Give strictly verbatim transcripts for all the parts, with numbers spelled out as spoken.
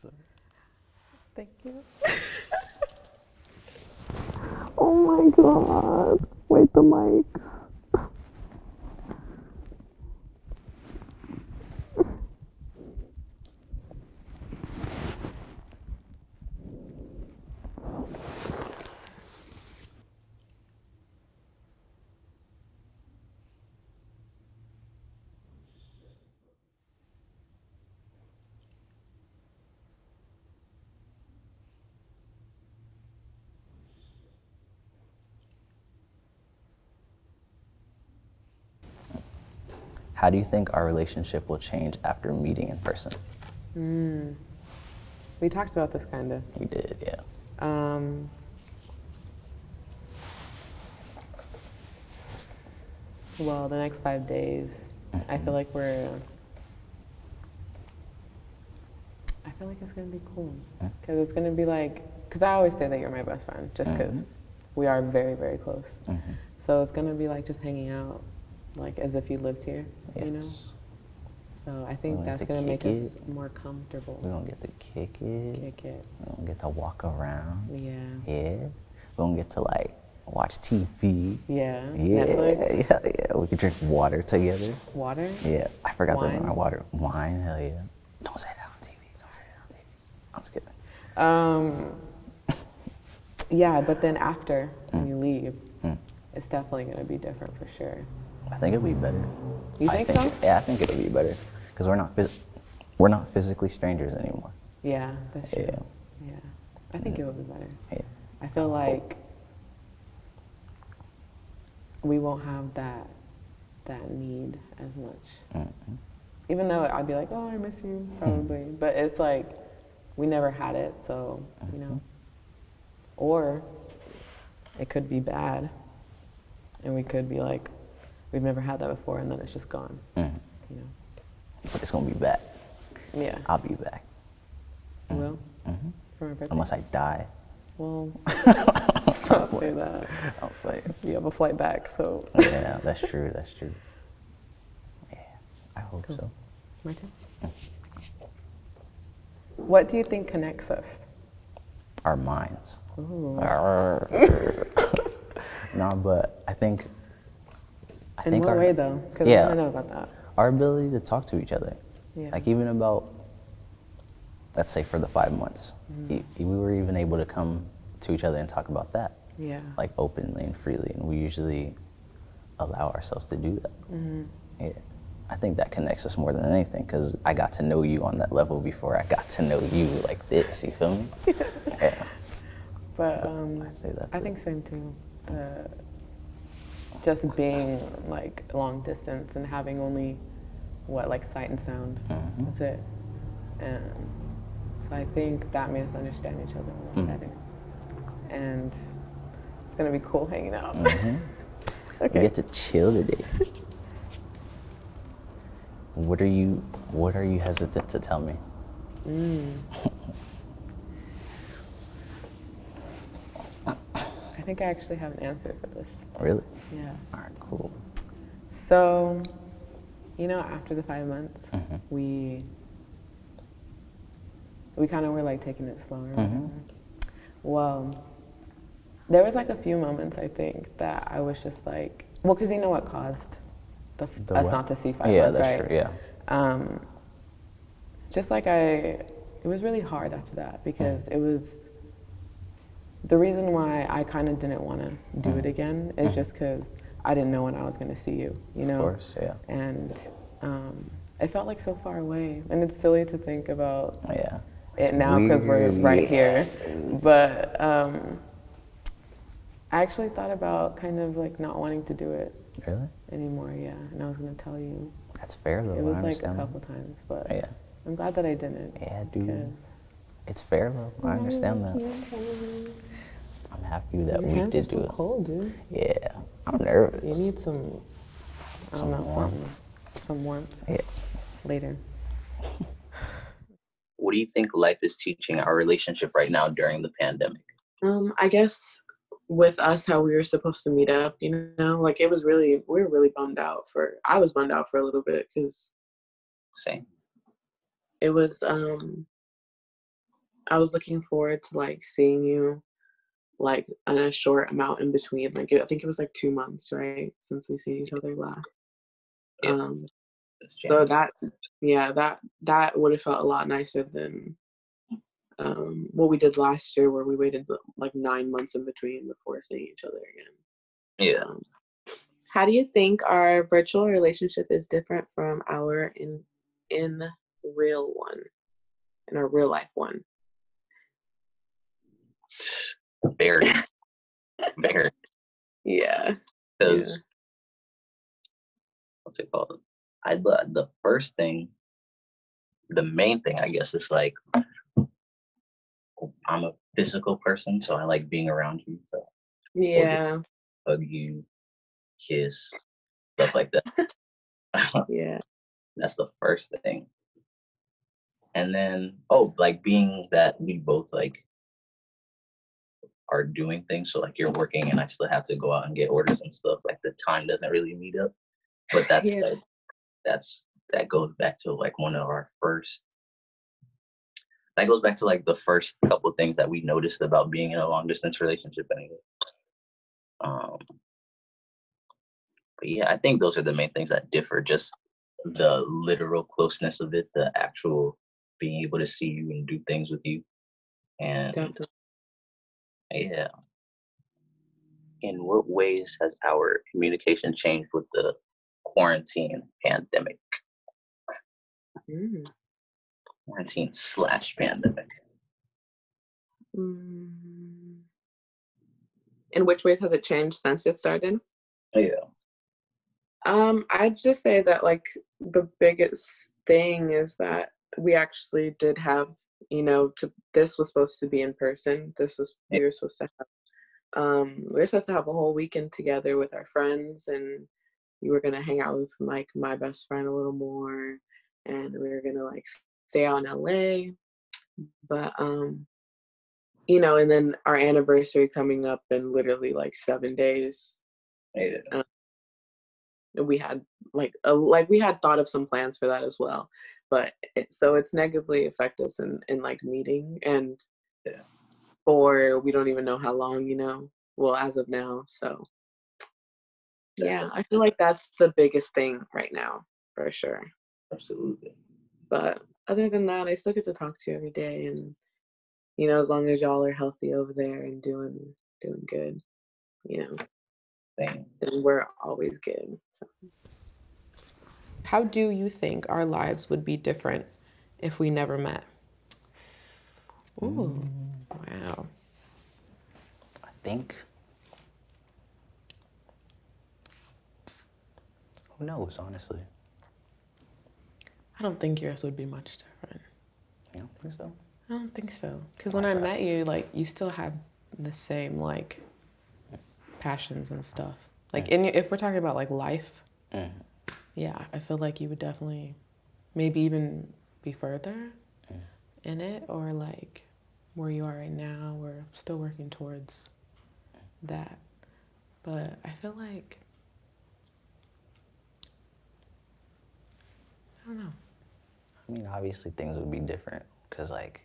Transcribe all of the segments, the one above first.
so. Thank you. Oh my god. Wait, the mic. How do you think our relationship will change after meeting in person? Mm. We talked about this kind of. We did, yeah. Um, well, the next five days, mm-hmm. I feel like we're, I feel like it's gonna be cool. Because mm-hmm. it's gonna be like, because I always say that you're my best friend, just because mm-hmm. we are very, very close. Mm-hmm. So it's gonna be like just hanging out, like as if you lived here, yes. you know? So I think that's gonna make it. us more comfortable. We're gonna get to kick it. Kick it. We're gonna get to walk around. Yeah. Yeah. We're gonna get to like watch T V. Yeah. Yeah. Netflix. Yeah, yeah. We can drink water together. Water? Yeah. I forgot Wine. to bring my water. Wine, hell yeah. Don't say that on T V. Don't say that on T V. I'm just kidding. Um Yeah, but then after mm. when you leave, mm. it's definitely gonna be different for sure. I think it'll be better. You think, think so? It, yeah, I think it'll be better because we're not phys we're not physically strangers anymore. Yeah, that's true. Yeah, yeah. I think yeah. it will be better. Yeah. I feel um, like we won't have that that need as much. Mm-hmm. Even though I'd be like, oh, I miss you probably, mm-hmm. but it's like we never had it, so mm-hmm. you know. Or it could be bad, and we could be like. We've never had that before, and then it's just gone. Mm. You know, but it's gonna be back. Yeah, I'll be back. You will? Mm-hmm. For my birthday? Unless I die. Well, I'll say that. I'll play. You have a flight back, so. Yeah, that's true. That's true. Yeah, I hope cool. so. My turn. Mm. What do you think connects us? Our minds. No, but I think. I in think what our, way though? Because yeah, I don't know about that. Our ability to talk to each other. Yeah. Like even about, let's say for the five months, mm. we were even able to come to each other and talk about that. Yeah. Like openly and freely, and we usually allow ourselves to do that. Mm-hmm. Yeah. I think that connects us more than anything because I got to know you on that level before I got to know you like this, you feel me? Yeah. But um, I'd say that's I it. think same too. The, Just being like long distance and having only what like sight and sound. Mm-hmm. That's it. And so I think that made us understand each other mm-hmm. better. And it's gonna be cool hanging out. Mm-hmm. Okay. We get to chill today. What are you? What are you hesitant to tell me? Mm. I think I actually have an answer for this. Really? Yeah. All right, cool. So, you know, after the five months, mm-hmm. we we kind of were like taking it slower. Mm-hmm. Well, there was like a few moments, I think, that I was just like, well, because you know what caused the, the us what? not to see five yeah, months, that's right? True, yeah, um, Just like I, it was really hard after that because mm. it was, the reason why I kind of didn't want to do mm. it again is mm. just because I didn't know when I was going to see you, you know? Of course, yeah. And um, it felt like so far away. And it's silly to think about yeah. it it's now because we're right yeah. here. But um, I actually thought about kind of like not wanting to do it really? anymore, yeah. And I was going to tell you. That's fair, though. It was I like a couple times, but yeah. I'm glad that I didn't. Yeah, dude. It's fair, bro. I understand that. I'm happy that Your we hands did are so do it. cold, dude. Yeah, I'm nervous. You need some, I some don't know, warmth. Some, some warmth. Yeah. Later. What do you think life is teaching our relationship right now during the pandemic? Um, I guess with us, how we were supposed to meet up, you know, like it was really, we were really bummed out for, I was bummed out for a little bit because. Same. It was, um, I was looking forward to like seeing you like in a short amount in between. Like I think it was like two months, right, since we seen each other last. Yeah. Um, so that yeah, that that would have felt a lot nicer than um, what we did last year, where we waited like nine months in between before seeing each other again. Yeah. Um, how do you think our virtual relationship is different from our in in real one, in our real life one? Very, very. Yeah. Because yeah. what's it called? I love the first thing. The main thing, I guess, is like I'm a physical person, so I like being around you. So yeah, hug you, kiss, stuff like that. Yeah, that's the first thing. And then oh, like being that we both like are doing things. So like you're working, and I still have to go out and get orders and stuff. Like the time doesn't really meet up, but that's yeah. like. That's that goes back to like one of our first that goes back to like the first couple things that we noticed about being in a long distance relationship anyway. Um but yeah, I think those are the main things that differ, just the literal closeness of it, the actual being able to see you and do things with you. And Definitely. yeah. In what ways has our communication changed with the quarantine pandemic? Mm. Quarantine slash pandemic. Mm. In which ways has it changed since it started? Yeah. Um, I'd just say that like the biggest thing is that we actually did have, you know, to, this was supposed to be in person. This was we were supposed to have. Um, we were supposed to have a whole weekend together with our friends, and you were gonna hang out with like my best friend a little more, and we were gonna like stay out in L A. But um, you know, and then our anniversary coming up in literally like seven days. Yeah. Um, and we had like a, like we had thought of some plans for that as well, but it, so it's negatively affected us in, in like meeting and yeah. for we don't even know how long, you know. Well, as of now, so. Yeah, I feel like that's the biggest thing right now, for sure. Absolutely. But other than that, I still get to talk to you every day, and you know, as long as y'all are healthy over there and doing doing good, you know, Same. then we're always good. How do you think our lives would be different if we never met? Ooh, mm. wow. I think. Who knows, honestly? I don't think yours would be much different. You don't think so? I don't think so. Because when I met you, like, you still have the same, like, passions and stuff. Like, mm-hmm. in, if we're talking about, like, life, mm-hmm. yeah, I feel like you would definitely maybe even be further mm-hmm. in it, or, like, where you are right now. We're still working towards that. But I feel like... I don't know. I mean, obviously things would be different because, like,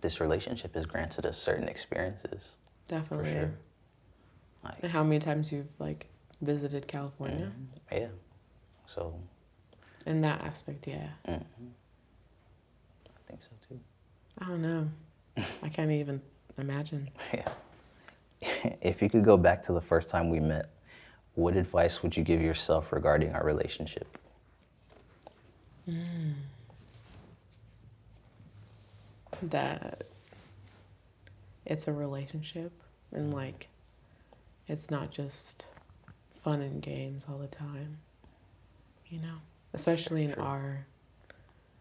this relationship has granted us certain experiences. Definitely. For sure. Like, and how many times you've, like, visited California? Mm-hmm. Yeah. So. In that aspect, yeah. Mm-hmm. I think so, too. I don't know. I can't even imagine. Yeah. If you could go back to the first time we met, what advice would you give yourself regarding our relationship? Mm. That it's a relationship, and like it's not just fun and games all the time, you know, especially in our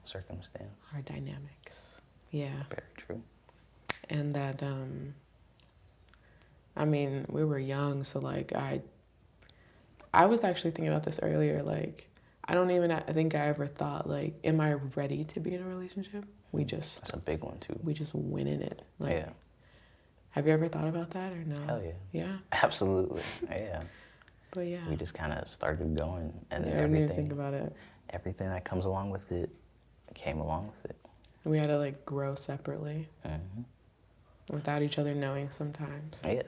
circumstance, our dynamics. Yeah. Very true. And that, um, I mean, we were young, so like I I was actually thinking about this earlier, like, I don't even I think I ever thought, like, am I ready to be in a relationship? We just... That's a big one, too. We just went in it. Like, yeah. Have you ever thought about that or no? Hell yeah. Yeah? Absolutely. Yeah. But yeah. We just kind of started going, and yeah, then everything... I didn't even think about it. Everything that comes along with it came along with it. We had to like grow separately, mm-hmm. without each other knowing sometimes. Yeah,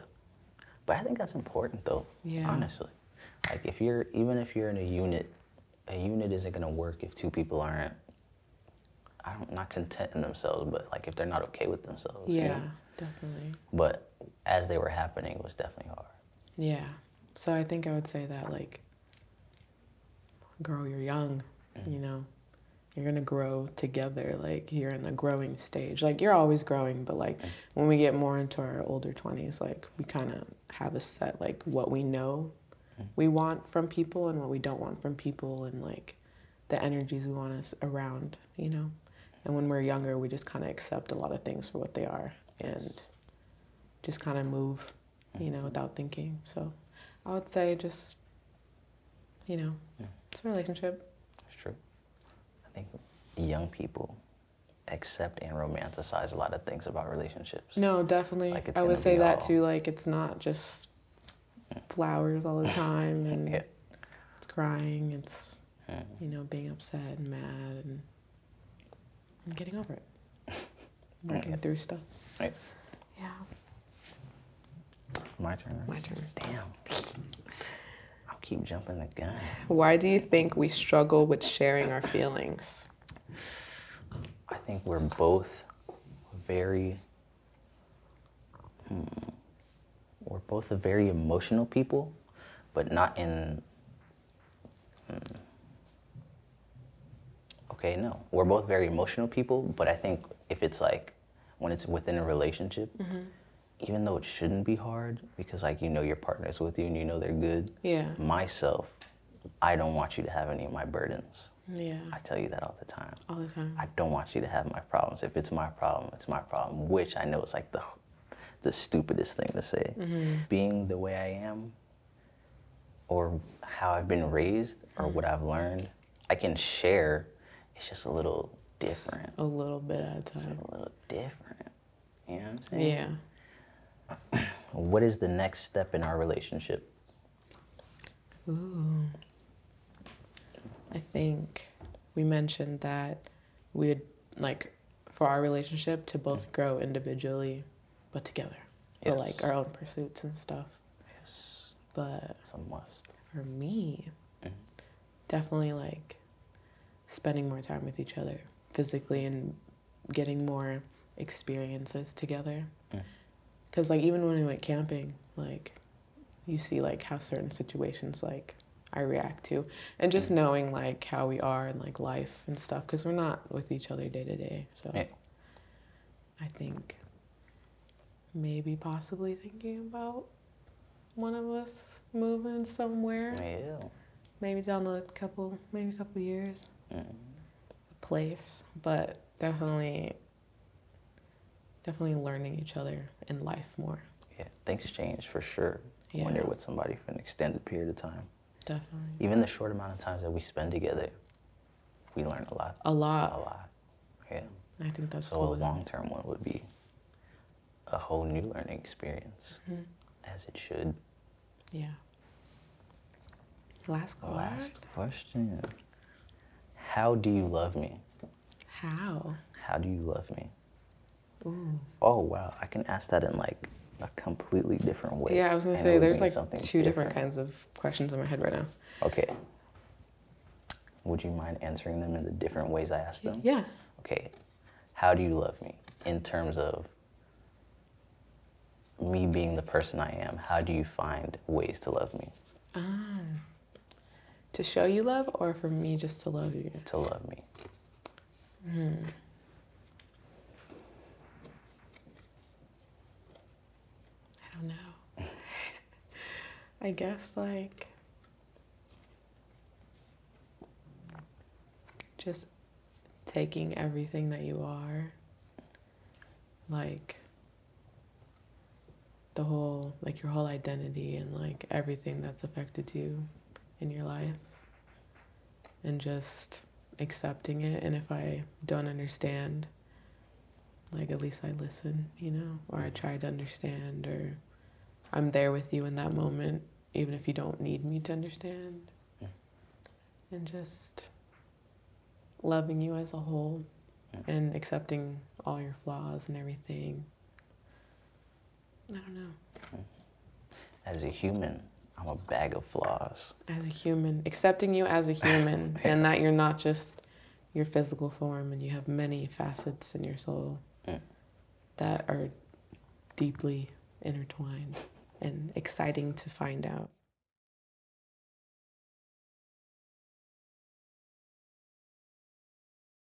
but I think that's important though. Yeah, honestly, like if you're even if you're in a unit, a unit isn't gonna work if two people aren't. I don't not content in themselves, but like if they're not okay with themselves. Yeah, you know? Definitely. But as they were happening, it was definitely hard. Yeah, so I think I would say that like, girl, you're young, mm-hmm. you know. You're gonna grow together, like you're in the growing stage. Like you're always growing, but like when we get more into our older twenties, like we kind of have a set, like what we know we want from people and what we don't want from people and like the energies we want us around, you know? And when we're younger, we just kind of accept a lot of things for what they are and just kind of move, you know, without thinking. So I would say just, you know, it's a relationship. I think young people accept and romanticize a lot of things about relationships. No, definitely. Like I would say that all... too. Like it's not just flowers all the time, and yeah. it's crying. It's mm. you know, being upset and mad and, and getting over it, working yeah. through stuff. Right. Yeah. My turn. My turn. Damn. Keep jumping the gun. Why do you think we struggle with sharing our feelings? I think we're both very, hmm, we're both very emotional people, but not in, hmm, okay, no. We're both very emotional people, but I think if it's like, when it's within a relationship, mm-hmm. even though it shouldn't be hard, because like you know your partner's with you and you know they're good. Yeah. Myself, I don't want you to have any of my burdens. Yeah. I tell you that all the time. All the time. I don't want you to have my problems. If it's my problem, it's my problem, which I know is like the the stupidest thing to say. Mm-hmm. Being the way I am, or how I've been raised, or what I've learned, I can share. It's just a little different. It's a little bit at a time. It's a little different. You know what I'm saying? Yeah. What is the next step in our relationship? Ooh. I think we mentioned that we would like for our relationship to both grow individually, but together. Yes. For like our own pursuits and stuff. Yes. But it's a must. For me, mm-hmm. definitely like spending more time with each other physically and getting more experiences together. Mm. Because, like, even when we went camping, like, you see, like, how certain situations, like, I react to. And just mm-hmm. knowing, like, how we are and, like, life and stuff. Because we're not with each other day to day. So yeah. I think maybe possibly thinking about one of us moving somewhere. Yeah. Maybe down the couple, maybe a couple years. Mm-hmm. A place. But definitely... Definitely learning each other in life more. Yeah, things change for sure yeah. when you're with somebody for an extended period of time. Definitely. Even the short amount of times that we spend together, we learn a lot. A lot. A lot, yeah. I think that's so cool. So a long-term one would be a whole new learning experience, mm-hmm. as it should. Yeah. Last question. Last question. How do you love me? How? How do you love me? Ooh. Oh, wow. I can ask that in like a completely different way. Yeah, I was going to say there's like two different. different kinds of questions in my head right now. Okay. Would you mind answering them in the different ways I asked them? Yeah. Okay. How do you love me? In terms of me being the person I am, how do you find ways to love me? Ah. To show you love or for me just to love you? To love me. Hmm. No. I guess like just taking everything that you are, like the whole, like your whole identity and like everything that's affected you in your life and just accepting it. And if I don't understand, like at least I listen, you know, or I try to understand, or I'm there with you in that moment, even if you don't need me to understand. Yeah. And just loving you as a whole, yeah. and accepting all your flaws and everything. I don't know. As a human, I'm a bag of flaws. As a human, accepting you as a human, yeah. and that you're not just your physical form, and you have many facets in your soul yeah. that are deeply intertwined and exciting to find out.